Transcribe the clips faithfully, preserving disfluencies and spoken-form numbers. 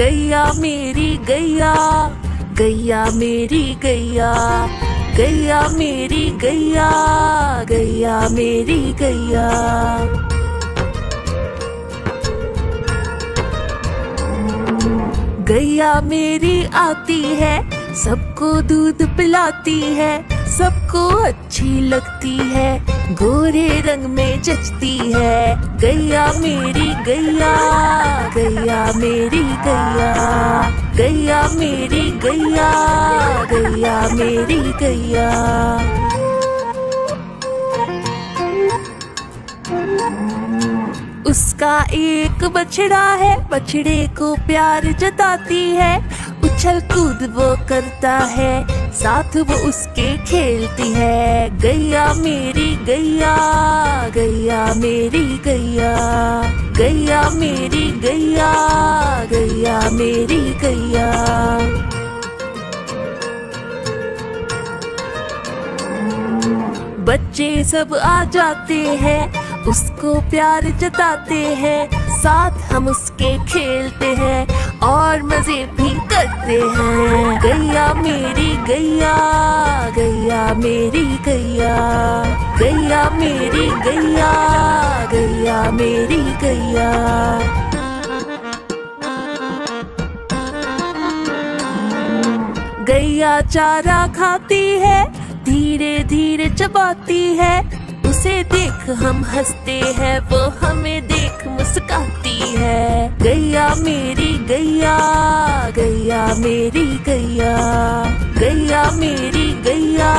गैया मेरी गैया, गैया मेरी गैया, गैया मेरी गैया, गैया मेरी गैया। गैया मेरी आती है, सबको दूध पिलाती है, सबको अच्छी लगती है, गोरे रंग में जचती है। गैया मेरी गैया, गैया मेरी गैया, गैया मेरी गैया, गैया मेरी गैया। उसका एक बछड़ा है, बछड़े को प्यार जताती है, उछल कूद वो करता है, साथ वो उसके खेलती है। गैया मेरी गैया, गैया मेरी गैया, गैया मेरी गैया, गैया मेरी गैया। बच्चे सब आ जाते हैं, उसको प्यार जताते हैं, साथ हम उसके खेलते हैं और मजे भी करते हैं। गैया मेरी गैया, गैया मेरी गैया, गैया मेरी गैया, गैया मेरी गैया। गैया चारा खाती है, धीरे धीरे चबाती है, उसे देख हम हंसते हैं, वो हमें देख मुस्कुराती है। गैया मेरी गैया, गैया मेरी गैया, गैया मेरी गैया,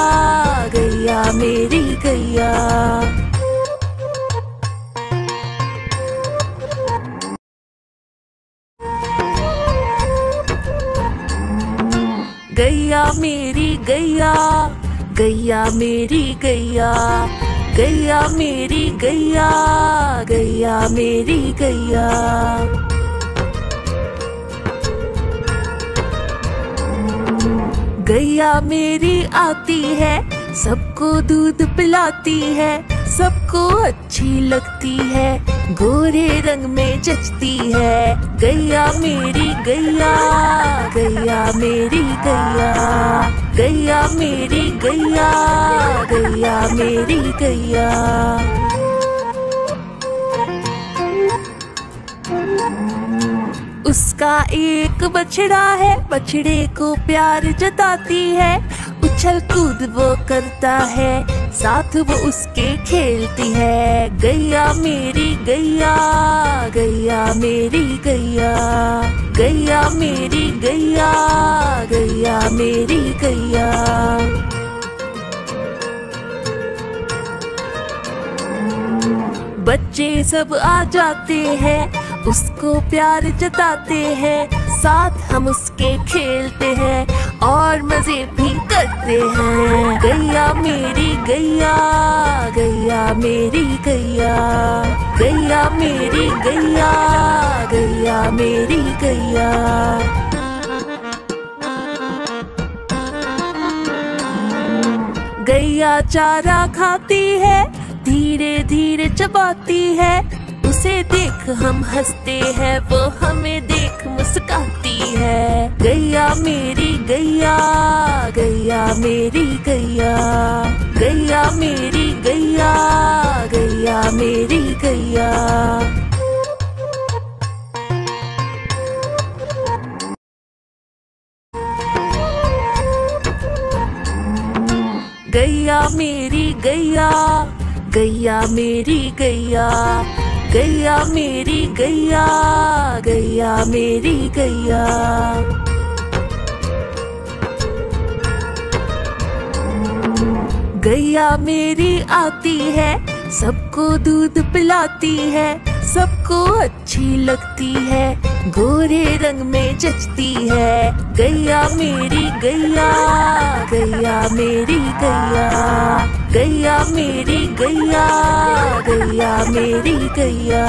गैया मेरी गैया। गैया मेरी गैया, गैया मेरी गैया, गैया मेरी गैया, गैया मेरी गैया। गैया मेरी आती है, सबको दूध पिलाती है, सबको अच्छी लगती है, गोरे रंग में जचती है। गैया मेरी गैया, गैया मेरी गैया, गैया मेरी गैया, गैया मेरी गैया। उसका एक बछड़ा है, बछड़े को प्यार जताती है, उछल कूद वो करता है, साथ वो उसके खेलती है। गैया मेरी गैया, गैया मेरी गैया, गैया मेरी गैया, गैया मेरी गैया। बच्चे सब आ जाते हैं, उसको प्यार जताते हैं, साथ हम उसके खेलते हैं और मजे भी करते हैं। गैया मेरी गैया, गैया मेरी गैया, गैया मेरी गैया, गैया मेरी गैया। गैया चारा खाती है, धीरे धीरे चबाती है, उसे देख हम हंसते हैं, वो हमें देख मुस्कुराती है। गैया मेरी गैया, गैया मेरी गैया, गैया मेरी गैया, गैया मेरी गैया। गैया मेरी गैया, गैया मेरी गैया, गैया मेरी गैया, गैया मेरी गैया। गैया मेरी आती है, सबको दूध पिलाती है, सबको अच्छी लगती है, गोरे रंग में जचती है। गैया मेरी गैया, गैया मेरी गैया, गैया मेरी गैया, गैया मेरी गैया।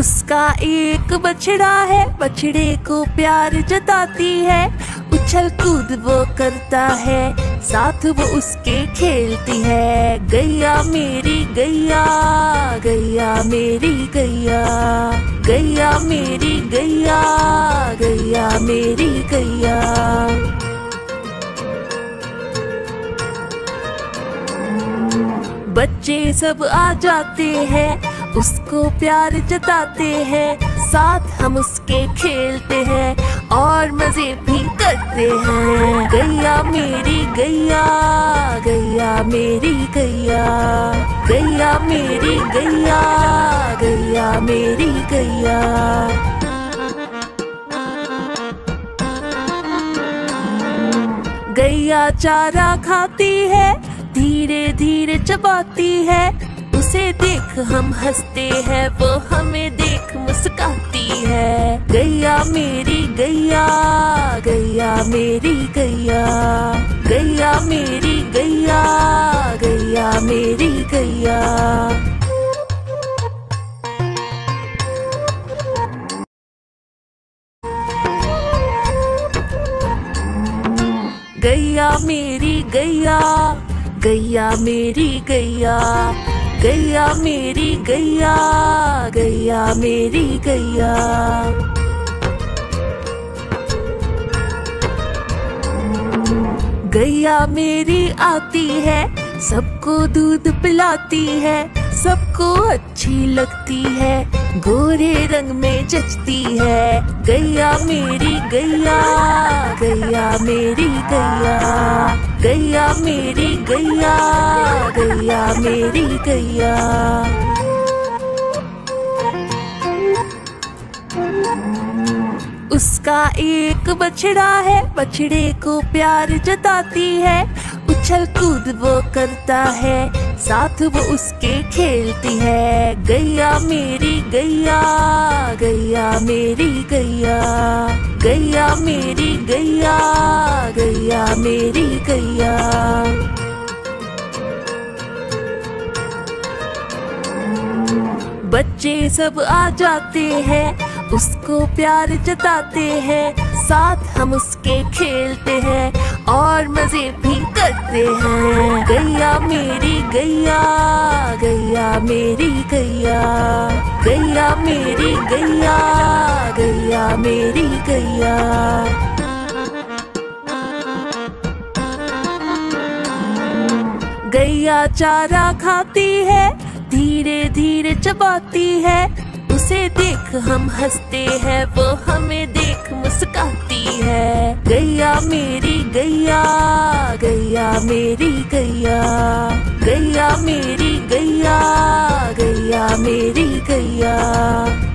उसका एक बछड़ा है, बछड़े को प्यार जताती है, उछल कूद वो करता है, साथ वो उसके खेलती है। गैया मेरी गैया गैया मेरी गैया, गैया मेरी गैया, गैया मेरी गैया। बच्चे सब आ जाते हैं, उसको प्यार जताते हैं, साथ हम उसके खेलते हैं और मजे भी करते हैं। गैया मेरी गैया, गैया मेरी गैया, गैया मेरी गैया, गैया मेरी गैया। गैया चारा खाती है, धीरे धीरे चबाती है, उसे देख हम हंसते हैं, वो हमें देख मुस्कुराती है। गैया मेरी गैया, गैया मेरी गैया, गैया मेरी गैया, गैया मेरी गैया। गैया मेरी गैया, गैया मेरी गैया, गैया मेरी गैया, गैया मेरी गैया। गैया मेरी आती है, सबको दूध पिलाती है, सबको अच्छी लगती है, गोरे रंग में जचती है। गैया मेरी गैया, गैया मेरी गैया, गैया मेरी गैया, गैया मेरी गैया। उसका एक बछड़ा है, बछड़े को प्यार जताती है, उछल कूद वो करता है, साथ वो उसके खेलती है। गैया मेरी गैया, गैया मेरी गैया, गैया मेरी गैया, गैया मेरी गैया। बच्चे सब आ जाते हैं, उसको प्यार जताते हैं, साथ हम उसके खेलते हैं और मजे भी करते हैं। गैया मेरी गैया, गैया मेरी गैया, गैया मेरी गैया, गैया मेरी गैया। गैया चारा खाती है, धीरे धीरे चबाती है, उसे देख हम हंसते हैं, वो हमें देख मुस्कुराती है। गैया मेरी गैया, गैया मेरी गैया, गैया मेरी गैया, गैया मेरी गैया।